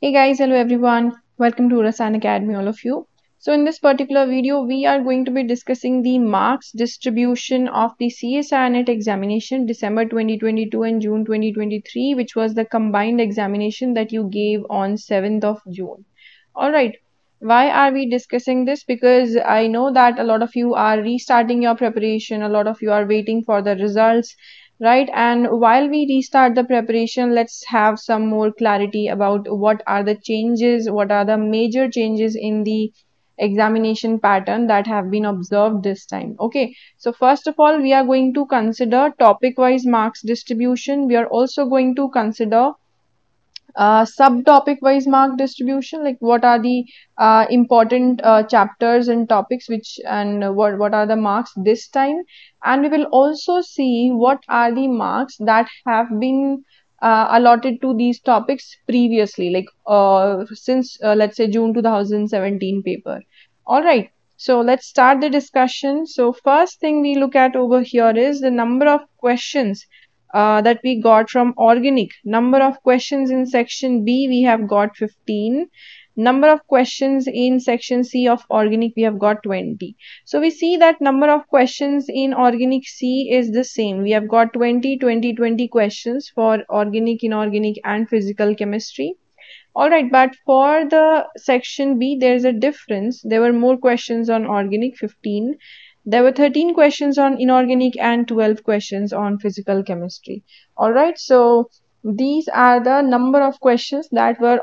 Hey guys, hello everyone. Welcome to Rasayn Academy, all of you. So in this particular video, we are going to be discussing the marks distribution of the CSIR NET examination December 2022 and June 2023, which was the combined examination that you gave on 7th of June. All right. Why are we discussing this? Because I know that a lot of you are restarting your preparation. A lot of you are waiting for the results. Right, and while we restart the preparation, let's have some more clarity about what are the changes, what are the major changes in the examination pattern that have been observed this time. Okay, so first of all, we are going to consider topic wise marks distribution. We are also going to consider subtopic wise mark distribution, like what are the important chapters and topics which and what are the marks this time. And we will also see what are the marks that have been allotted to these topics previously, like since let's say June 2017 paper. All right, so let's start the discussion. So first thing we look at over here is the number of questions that we got from organic. Number of questions in section B we have got 15. Number of questions in section C of organic we have got 20. So we see that number of questions in organic C is the same. We have got 20 questions for organic, inorganic and physical chemistry. All right, but for the section B there is a difference. There were more questions on organic, 15. There were 13 questions on inorganic and 12 questions on physical chemistry. All right, so these are the number of questions that were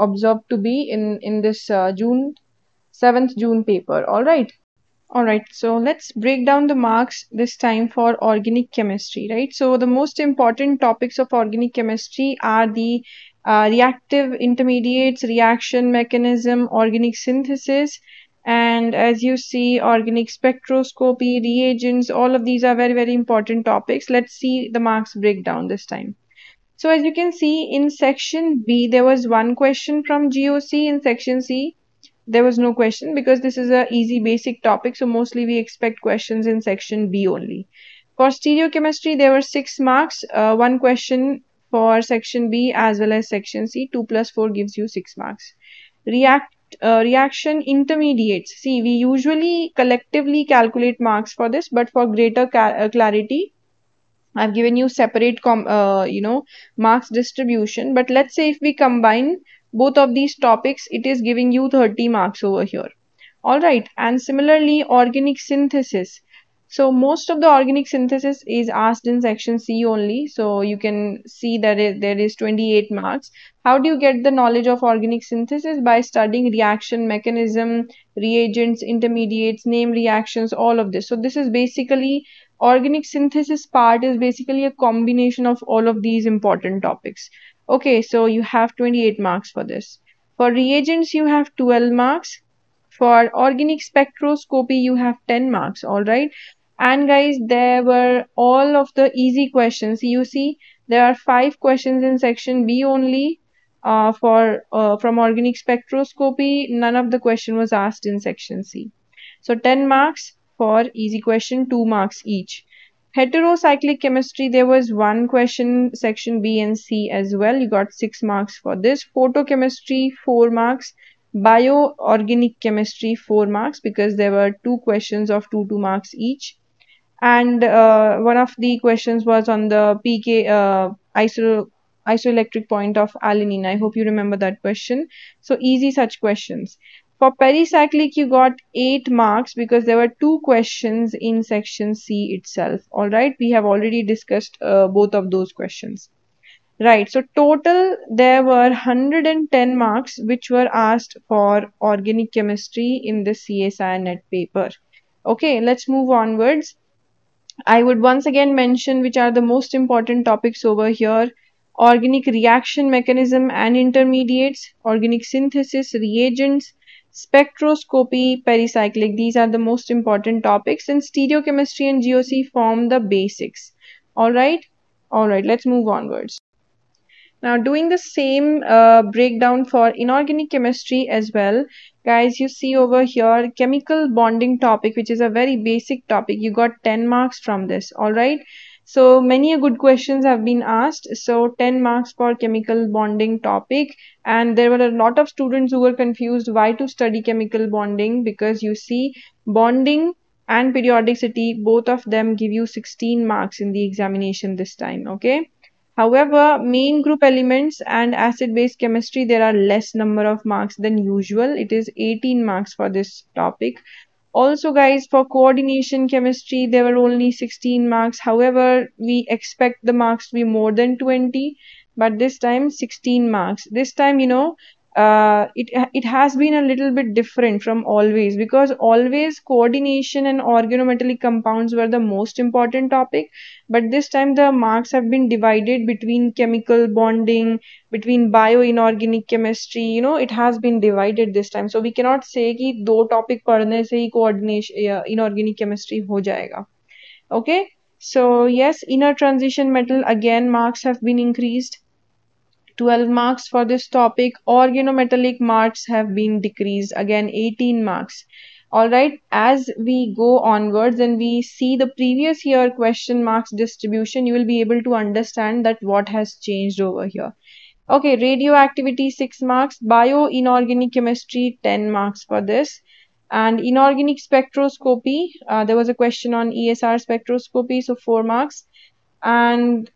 observed to be in this June 7th paper. All right. So let's break down the marks this time for organic chemistry, right? So the most important topics of organic chemistry are the reactive intermediates, reaction mechanism, organic synthesis, and as you see, organic spectroscopy, reagents, all of these are very important topics. Let's see the marks breakdown this time. So as you can see, in section B there was one question from GOC. In section C there was no question because this is a easy basic topic, so mostly we expect questions in section B only. For stereochemistry there were 6 marks, one question for section B as well as section C. 2 plus 4 gives you 6 marks. Reaction intermediates. See, we usually collectively calculate marks for this, but for greater clarity I've given you separate marks distribution. But let's say if we combine both of these topics, it is giving you 30 marks over here. All right, and similarly organic synthesis. So most of the organic synthesis is asked in section C only. So you can see that there is 28 marks. How do you get the knowledge of organic synthesis? By studying reaction mechanism, reagents, intermediates, name reactions, all of this. So this is basically, organic synthesis part is basically a combination of all of these important topics. Okay, so you have 28 marks for this. For reagents, you have 12 marks. For organic spectroscopy, you have 10 marks. All right. And guys, there were all of the easy questions. You see, there are 5 questions in section B only from organic spectroscopy. None of the question was asked in section C. So 10 marks for easy question, 2 marks each. Heterocyclic chemistry, there was one question, section B and C as well. You got 6 marks for this. Photochemistry, 4 marks. Bioorganic chemistry, 4 marks, because there were 2 questions of 2 marks each. And one of the questions was on the PK isoelectric point of alanine. I hope you remember that question. So easy such questions. For pericyclic, you got 8 marks because there were 2 questions in section C itself. All right, we have already discussed both of those questions. Right, so total there were 110 marks which were asked for organic chemistry in the CSIR NET paper. Okay, let's move onwards. I would once again mention which are the most important topics over here. Organic reaction mechanism and intermediates, organic synthesis, reagents, spectroscopy, pericyclic. These are the most important topics, and stereochemistry and GOC form the basics. All right, let's move onwards. Now doing the same breakdown for inorganic chemistry as well. Guys, you see over here chemical bonding topic, which is a very basic topic. You got 10 marks from this. All right. So many good questions have been asked. So 10 marks for chemical bonding topic, and there were a lot of students who were confused why to study chemical bonding, because you see bonding and periodicity, both of them give you 16 marks in the examination this time. Okay. However, main group elements and acid-base chemistry, there are less number of marks than usual. It is 18 marks for this topic. Also guys, for coordination chemistry, there were only 16 marks. However, we expect the marks to be more than 20, but this time 16 marks. This time, you know, it has been a little bit different from always, because always coordination and organometallic compounds were the most important topic, but this time the marks have been divided between chemical bonding, between bioinorganic chemistry. You know, it has been divided this time, so we cannot say ki do topic padhne se hi coordination inorganic chemistry ho jayega. Okay, so yes, inner transition metal, again marks have been increased, 12 marks for this topic. Organometallic marks have been decreased, again 18 marks. Alright, as we go onwards and we see the previous year question marks distribution, you will be able to understand that what has changed over here. Okay, radioactivity 6 marks, bioinorganic chemistry 10 marks for this. And inorganic spectroscopy, there was a question on ESR spectroscopy, so 4 marks. And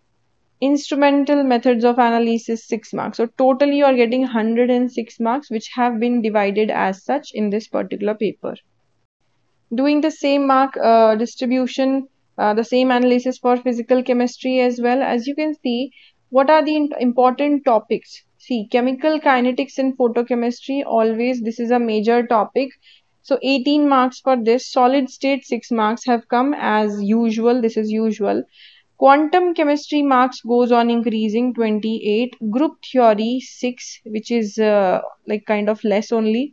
instrumental methods of analysis 6 marks. So totally you are getting 106 marks, which have been divided as such in this particular paper. Doing the same mark distribution, the same analysis for physical chemistry as well. As you can see, what are the important topics? See, chemical kinetics and photochemistry, always this is a major topic. So 18 marks for this. Solid state 6 marks have come as usual. This is usual. Quantum chemistry marks goes on increasing, 28. Group theory 6, which is like kind of less only.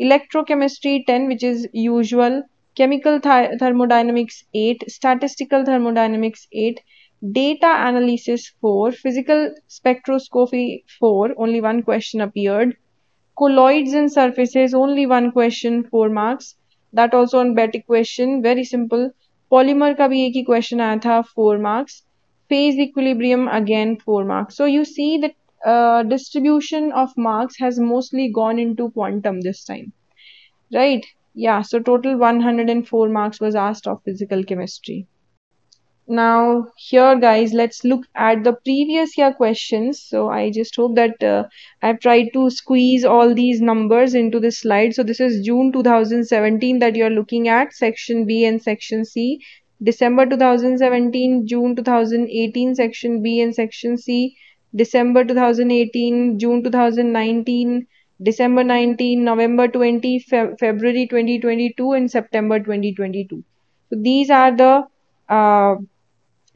Electrochemistry 10, which is usual. Chemical thermodynamics 8. Statistical thermodynamics 8. Data analysis 4. Physical spectroscopy 4. Only one question appeared. Colloids and surfaces, only one question, 4 marks. That also on BET equation, very simple. Polymer ka bhi ek hi question aaya tha, 4 marks. Phase equilibrium, again 4 marks. So you see that distribution of marks has mostly gone into quantum this time. Right? Yeah, so total 104 marks was asked of physical chemistry. Now here guys, let's look at the previous year questions. So I just hope that I've tried to squeeze all these numbers into this slide. So this is June 2017 that you're looking at, section B and section C. December 2017, June 2018, section B and section C. December 2018, June 2019, December 19, November 20, February 2022 and September 2022. So these are the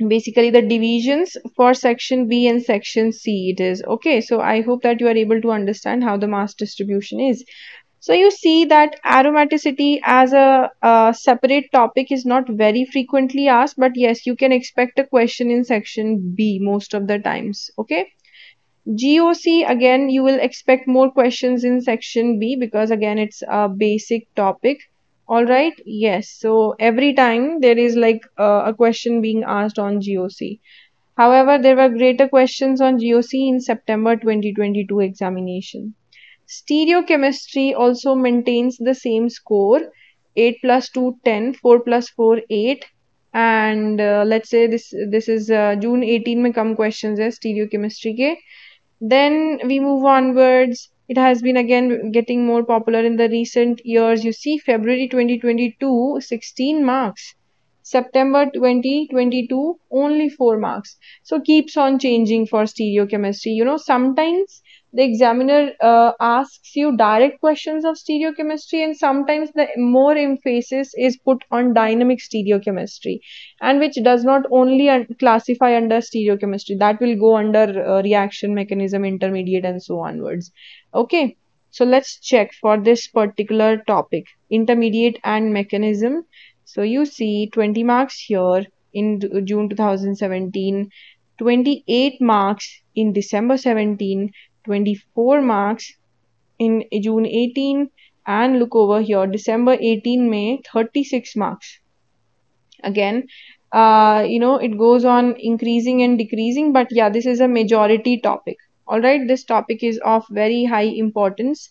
basically the divisions for section B and section C it is. Okay, so I hope that you are able to understand how the mass distribution is. So you see that aromaticity as a separate topic is not very frequently asked, but yes, you can expect a question in section B most of the times. Okay, GOC, again you will expect more questions in section B, because again it's a basic topic. Alright, yes, so every time there is like a question being asked on GOC. However, there were greater questions on GOC in September 2022 examination. Stereochemistry also maintains the same score, 8 plus 2, 10, 4 plus 4, 8. And let's say this is June 18 mein kam questions hai stereochemistry ke. Then we move onwards. It has been again getting more popular in the recent years. You see February 2022, 16 marks. September 2022, only 4 marks. So keeps on changing for stereochemistry. You know, sometimes the examiner asks you direct questions of stereochemistry, and sometimes the more emphasis is put on dynamic stereochemistry, and which does not only classify under stereochemistry, that will go under reaction mechanism, intermediate and so onwards. Okay, so let's check for this particular topic, intermediate and mechanism. So you see 20 marks here in June 2017, 28 marks in December 17, 24 marks in June 18, and look over here December 18 May 36 marks. Again it goes on increasing and decreasing, but yeah, this is a majority topic. All right, this topic is of very high importance.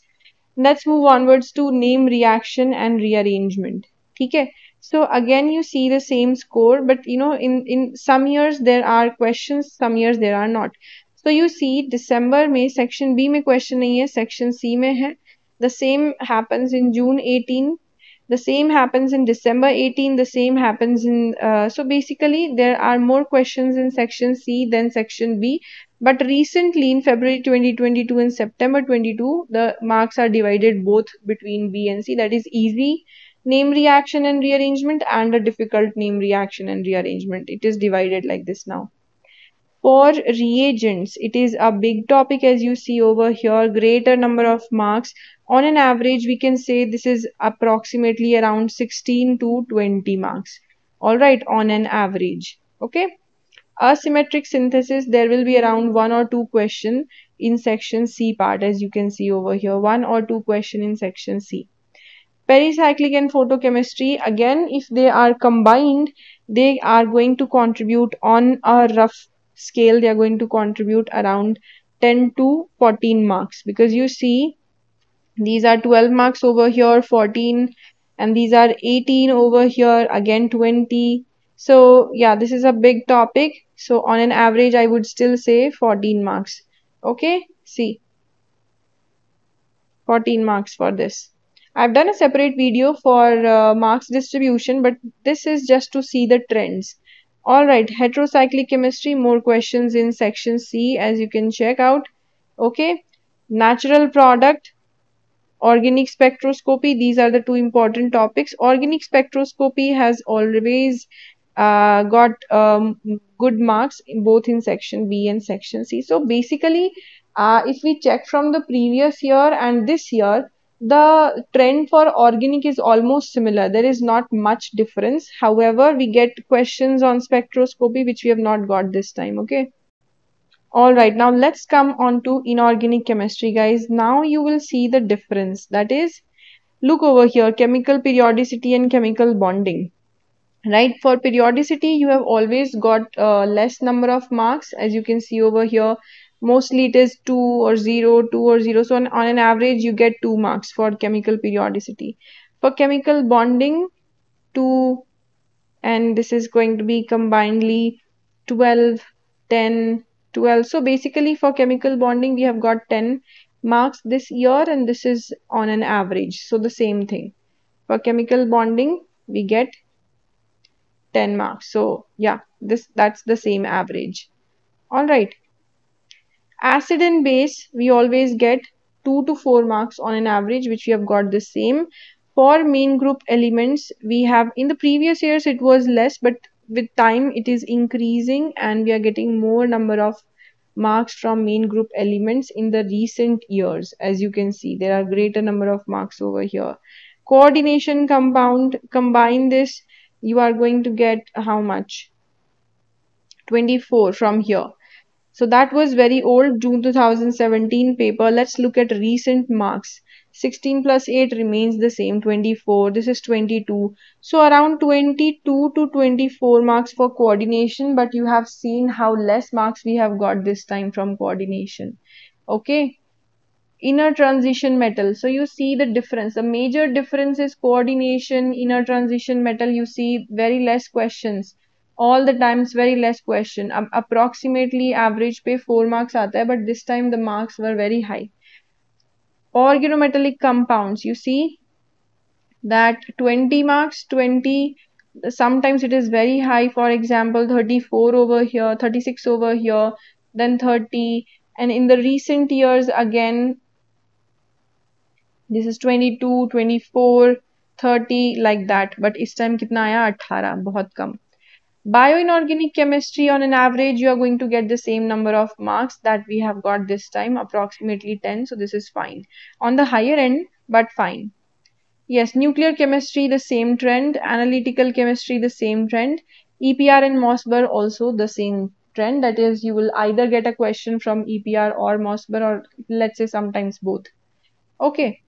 Let's move onwards to name reaction and rearrangement. Okay, so again you see the same score, but in some years there are questions, some years there are not. So you see December में section B में question नहीं है, section C में है. The same happens in June 18. The same happens in December 18. The same happens in so basically there are more questions in section C than section B. But recently in February 2022 and September 22, the marks are divided both between B and C. That is easy name reaction and rearrangement and a difficult name reaction and rearrangement. It is divided like this now. For reagents, it is a big topic as you see over here, greater number of marks. On an average, we can say this is approximately around 16 to 20 marks. All right, on an average. Okay. Asymmetric synthesis, there will be around 1 or 2 questions in section C part, as you can see over here, 1 or 2 questions in section C. Pericyclic and photochemistry, again, if they are combined, they are going to contribute on a rough scale, they are going to contribute around 10 to 14 marks, because you see these are 12 marks over here, 14, and these are 18 over here, again 20. So yeah, this is a big topic. So on an average, I would still say 14 marks. Okay, see, 14 marks for this. I've done a separate video for marks distribution, but this is just to see the trends. Alright, heterocyclic chemistry, more questions in section C as you can check out. Okay, natural product, organic spectroscopy, these are the two important topics. Organic spectroscopy has always got good marks both in section B and section C. So basically, if we check from the previous year and this year, the trend for organic is almost similar. There is not much difference. However, we get questions on spectroscopy which we have not got this time. Okay. All right. Now let's come on to inorganic chemistry, guys. Now you will see the difference. That is, look over here, chemical periodicity and chemical bonding. Right. For periodicity, you have always got less number of marks, as you can see over here. Mostly it is 2 or 0, 2 or 0. So on an average, you get 2 marks for chemical periodicity. For chemical bonding, 2, and this is going to be combinedly 12, 10, 12. So basically for chemical bonding, we have got 10 marks this year, and this is on an average. So the same thing. For chemical bonding, we get 10 marks. So yeah, that's the same average. All right. Acid and base, we always get 2 to 4 marks on an average, which we have got the same. For main group elements, we have, in the previous years it was less, but with time it is increasing and we are getting more number of marks from main group elements in the recent years. As you can see, there are greater number of marks over here. Coordination compound, combine this, you are going to get how much? 24 from here. So that was very old, June 2017 paper. Let's look at recent marks. 16 plus 8 remains the same, 24. This is 22. So around 22 to 24 marks for coordination. But you have seen how less marks we have got this time from coordination. Okay. Inner transition metal. So you see the difference. The major difference is coordination, inner transition metal. You see very less questions. All the times very less question. Approximately average pe 4 marks aata hai, but this time the marks were very high. Organometallic compounds, you see that 20 marks, 20, sometimes it is very high, for example 34 over here, 36 over here, then 30, and in the recent years again this is 22, 24, 30 like that, but is time kitna aaya? 18, bahut kam. Bioinorganic chemistry, on an average you are going to get the same number of marks that we have got this time, approximately 10. So this is fine, on the higher end, but fine. Yes, nuclear chemistry the same trend, analytical chemistry the same trend, EPR and MOSBER also the same trend. That is, you will either get a question from EPR or MOSBER, or let's say sometimes both. Okay,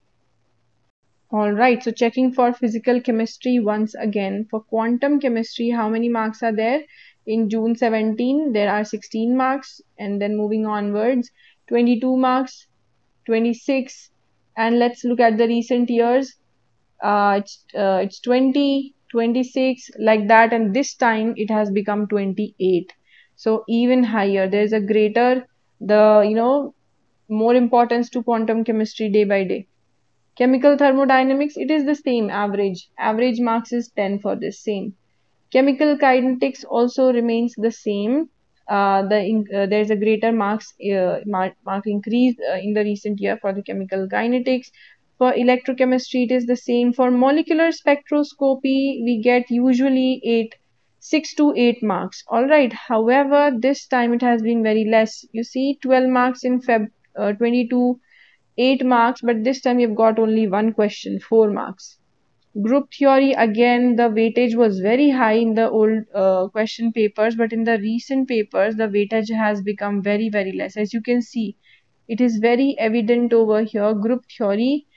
Alright, so checking for physical chemistry once again. For quantum chemistry, how many marks are there? In June 17, there are 16 marks, and then moving onwards, 22 marks, 26, and let's look at the recent years. It's 20, 26, like that, and this time it has become 28. So even higher, there's a greater, the, you know, more importance to quantum chemistry day by day. Chemical thermodynamics, it is the same average. Average marks is 10 for this same. Chemical kinetics also remains the same. There's a greater mark increase in the recent year for the chemical kinetics. For electrochemistry, it is the same. For molecular spectroscopy, we get usually 6 to 8 marks. Alright, however, this time it has been very less. You see, 12 marks in Feb 22, 8 marks, but this time you've got only one question, 4 marks. Group theory, again, the weightage was very high in the old question papers, but in the recent papers, the weightage has become very, very less. As you can see, it is very evident over here, group theory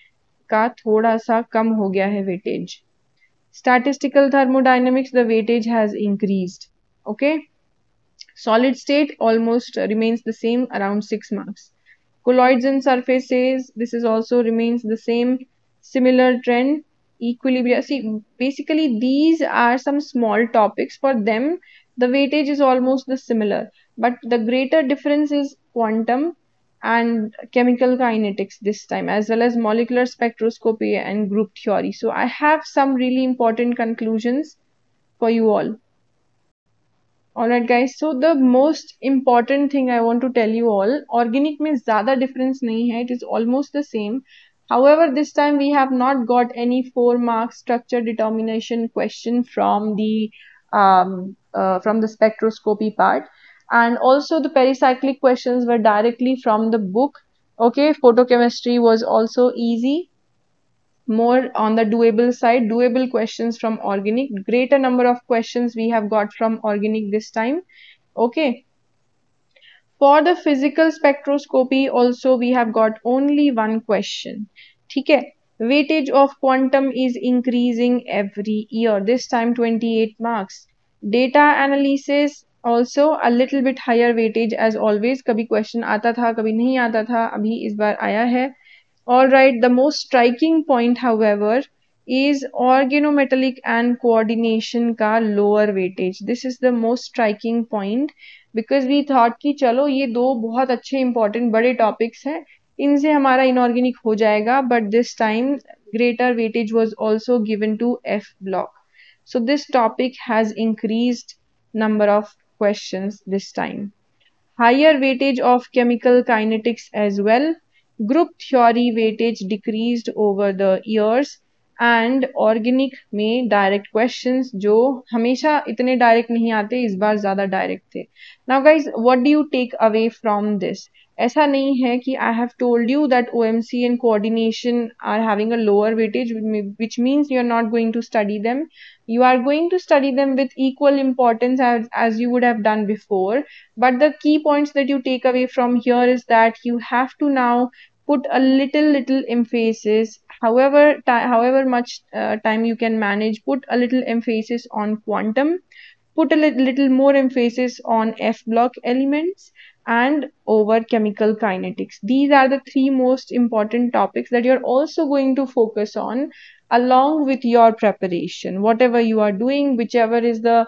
ka thoda sa kam ho gaya hai weightage. Statistical thermodynamics, the weightage has increased. Okay, solid state almost remains the same, around 6 marks. Colloids and surfaces, this is also remains the same, similar trend. Equilibria, see, basically these are some small topics. For them, the weightage is almost the similar, but the greater difference is quantum and chemical kinetics this time, as well as molecular spectroscopy and group theory. So I have some really important conclusions for you all. Alright guys, so the most important thing I want to tell you all, organic mein zyada difference nahi hai, it is almost the same. However, this time we have not got any 4-mark structure determination question from the spectroscopy part. And also the pericyclic questions were directly from the book. Okay, photochemistry was also easy, more on the doable side, doable questions from organic. Greater number of questions we have got from organic this time. Okay. For the physical spectroscopy also we have got only one question. ठीक है, weightage of quantum is increasing every year. This time 28 marks. Data analysis also a little bit higher weightage as always. कभी question आता था, कभी नहीं आता था. अभी इस बार आया है. Alright, the most striking point however is organometallic and coordination का lower weightage. This is the most striking point. Because we thought कि चलो ये दो बहुत अच्छे important बड़े topics हैं, इनसे हमारा inorganic हो जाएगा, but this time greater weightage was also given to F block. So this topic has increased number of questions this time. Higher weightage of chemical kinetics as well. Group theory weightage decreased over the years. And organic में direct questions जो हमेशा इतने direct नहीं आते, इस बार ज़्यादा direct थे. Now guys, what do you take away from this? ऐसा नहीं है कि I have told you that OMC and coordination are having a lower weightage, which means you are not going to study them. You are going to study them with equal importance as you would have done before. But the key points that you take away from here is that you have to now put a little emphasis, however much time you can manage, put a little emphasis on quantum, put a little more emphasis on F block elements and over chemical kinetics. These are the 3 most important topics that you're also going to focus on along with your preparation. Whatever you are doing, whichever is the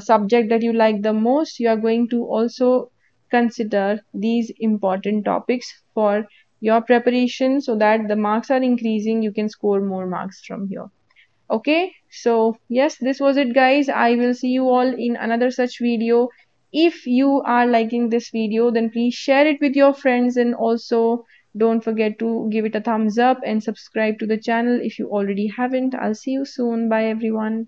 subject that you like the most, you are going to also consider these important topics for your preparation, so that the marks are increasing, you can score more marks from here. Okay, so yes, this was it guys. I will see you all in another such video. If you are liking this video, then please share it with your friends, and also don't forget to give it a thumbs up and subscribe to the channel if you already haven't. I'll see you soon. Bye everyone.